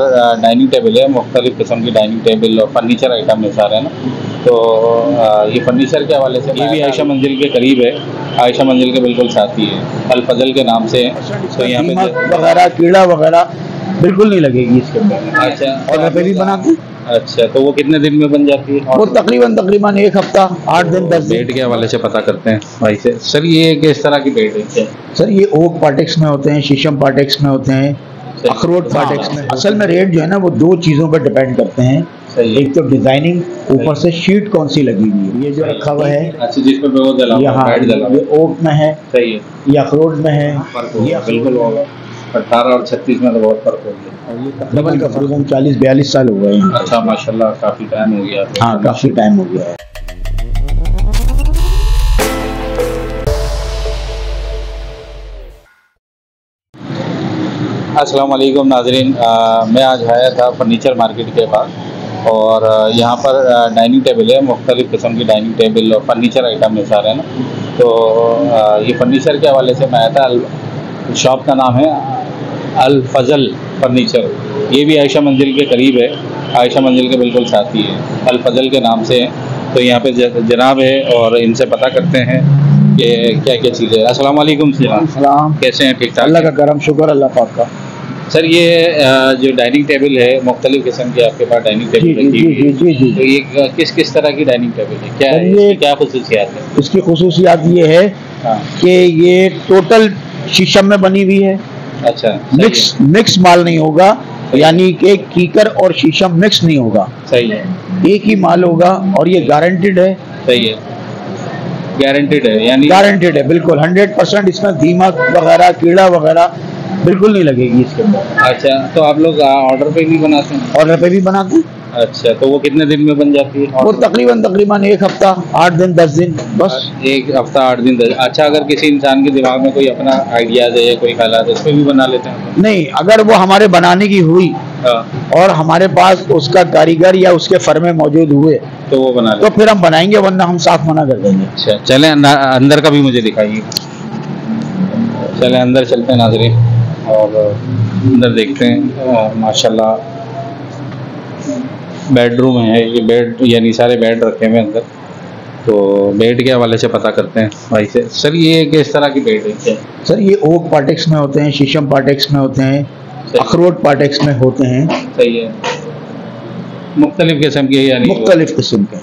सारा dining table है, मुख्तलिफ़ किस्म की डाइनिंग टेबल और फर्नीचर आइटम है सारे ना। तो ये फर्नीचर के हवाले से ये भी आयशा मंजिल के करीब है, आयशा मंजिल के बिल्कुल साथी है, अल फजल के नाम से। तो यहाँ पे वगैरह कीड़ा वगैरह बिल्कुल नहीं लगेगी इसके ऊपर। अच्छा, और मैं भी बनाती। अच्छा, तो वो कितने दिन में बन जाती है? वो तकरीबन एक हफ्ता 8 दिन 10। बेड के हवाले से पता करते हैं भाई से। सर ये किस तरह की बेड है? सर ये ओक पार्टेक्स में होते हैं, शीशम पार्टेक्स में होते हैं, अखरोट पार्टेक्स में। असल में रेट जो है ना वो 2 चीज़ों पर डिपेंड करते हैं। एक तो डिजाइनिंग, ऊपर से शीट कौन सी लगी हुई है। ये जो रखा हुआ है ये ओक में है, ये अखरोट में है। ये बिल्कुल 18 और 36 में तो बहुत फर्क हो गया। डबल का फर्क 40-42 साल हो गए हैं। अच्छा, माशाल्लाह काफी टाइम हो गया। हाँ, काफी टाइम हो गया है। अस्सलाम वालेकुम नाजरीन, मैं आज आया था फर्नीचर मार्केट के पास और यहाँ पर डाइनिंग टेबल है, मुख्तलिफ़ किस्म की डाइनिंग टेबल और फर्नीचर आइटम है सारे ना। तो ये फर्नीचर के हवाले से मैं आया था। शॉप का नाम है अल फजल फर्नीचर। ये भी आयशा मंजिल के करीब है, आयशा मंजिल के बिल्कुल साथी है, अल फजल के नाम से है। तो यहाँ पे जनाब है और इनसे पता करते हैं कि क्या क्या चीज़ें है। अस्सलाम वालेकुम जनाब, कैसे हैं? ठीक ठाक, अल्लाह का करम, शुक्र अल्लाह पाक का। सर ये जो डाइनिंग टेबल है, मुख्तलिफ़ किस्म की आपके पास डाइनिंग टेबल है, तो ये किस किस तरह की डाइनिंग टेबल है, क्या ये क्या खसूसियात है? इसकी खसूसियात ये है कि ये टोटल शीशम में बनी हुई है। अच्छा, मिक्स माल नहीं होगा, यानी कि कीकर और शीशम मिक्स नहीं होगा। सही है, एक ही माल होगा और ये गारंटेड है। सही है, गारंटेड है, यानी गारंटेड है बिल्कुल 100%। इसमें दीमक वगैरह कीड़ा वगैरह बिल्कुल नहीं लगेगी इसके अंदर। अच्छा, तो आप लोग ऑर्डर पे भी बनाते हैं? ऑर्डर पे भी बनाते हैं। अच्छा, तो वो कितने दिन में बन जाती है? वो तकरीबन 1 हफ्ता 8 दिन 10 दिन बस। 1 हफ्ता 8 दिन 10। अच्छा, अगर किसी इंसान के दिमाग में कोई अपना आइडियाज है या कोई ख्याल है उस पर भी बना लेते हैं? नहीं, अगर वो हमारे बनाने की हुई और हमारे पास उसका कारीगर या उसके फर्मे मौजूद हुए तो वो बना लेते, तो फिर हम बनाएंगे, वरना हम साफ मना कर देंगे। अच्छा, चले अंदर का भी मुझे दिखाइए। चले अंदर चलते हैं नाजरीन और अंदर देखते हैं। माशाल्लाह बेडरूम है ये, बेड यानी सारे बेड रखे हुए अंदर। तो बेड के हवाले से पता करते हैं भाई से। सर ये किस तरह की बेड है? सर ये ओक पार्टेक्स में होते हैं, शीशम पार्टेक्स में होते हैं, अखरोट पार्टेक्स में होते हैं। सही है, मुख्तलिफ़ किस्म के, यानी मुख्तलिफ़ किस्म के।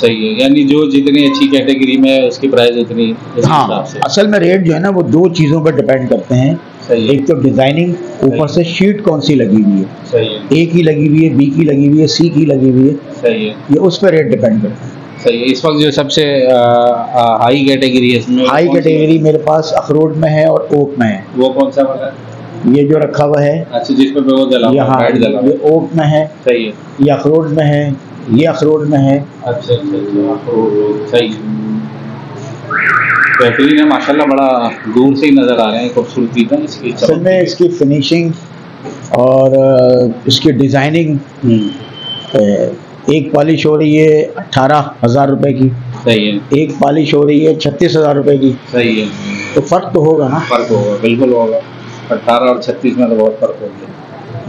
सही है, यानी जो जितनी अच्छी कैटेगरी में है उसकी प्राइस उतनी। हाँ, असल में रेट जो है ना वो 2 चीज़ों पर डिपेंड करते हैं। एक तो डिजाइनिंग, ऊपर से शीट कौन सी लगी हुई है। सही है, ए की लगी हुई है, बी की लगी हुई है, सी की लगी हुई है। सही है, ये उस पर रेट डिपेंड करता है। सही है, इस वक्त जो सबसे हाई कैटेगरी है इसमें, हाई कैटेगरी मेरे पास अखरोट में है और ओक में है। वो कौन सा वाला है? ये जो रखा हुआ है। अच्छा, जिस पे वो डला हुआ है ये ओक में है। सही है, ये अखरोट में है, ये अखरोट में है। अच्छा, सही है, बेहतरीन है माशाल्लाह। बड़ा दूर से ही नज़र आ रहे हैं खूबसूरती का इसकी, असल में इसकी फिनिशिंग और इसकी डिज़ाइनिंग। एक पॉलिश हो रही है 18,000 रुपये की। सही है, एक पॉलिश हो रही है 36,000 रुपये की। सही है, तो फ़र्क तो होगा ना? फ़र्क होगा, बिल्कुल होगा। 18 और 36 में तो बहुत फ़र्क हो गया,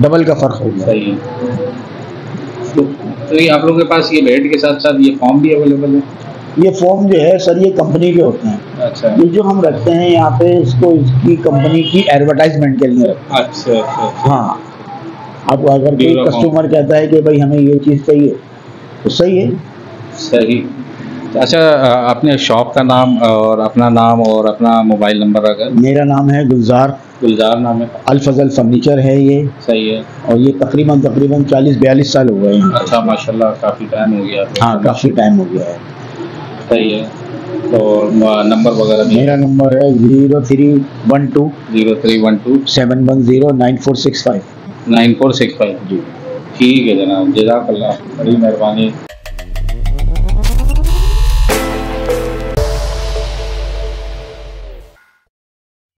डबल का फ़र्क हो गया। सही है, तो ये आप लोगों के पास ये बेड के साथ साथ ये फॉर्म भी अवेलेबल है? ये फॉर्म जो है सर ये कंपनी के होते हैं। अच्छा, ये जो हम रखते हैं यहाँ पे, इसको इसकी कंपनी की एडवर्टाइजमेंट के लिए रखते हैं। अच्छा, अच्छा, हाँ, अब अगर कोई कस्टमर कहता है कि भाई हमें ये चीज़ चाहिए तो सही है। सही। अच्छा, अपने शॉप का नाम और अपना नाम और अपना मोबाइल नंबर? अगर मेरा नाम है गुलजार, गुलजार नाम है, अल फजल फर्नीचर है ये। सही है, और ये तकरीबन 40-42 साल हो गए हैं। अच्छा, माशाल्लाह काफ़ी टाइम हो गया। हाँ, काफ़ी टाइम हो गया है। सही है, तो नंबर वगैरह? मेरा नंबर है 0312 710 9465 जी। ठीक है जनाब, जज़ाकल्लाह, बड़ी मेहरबानी।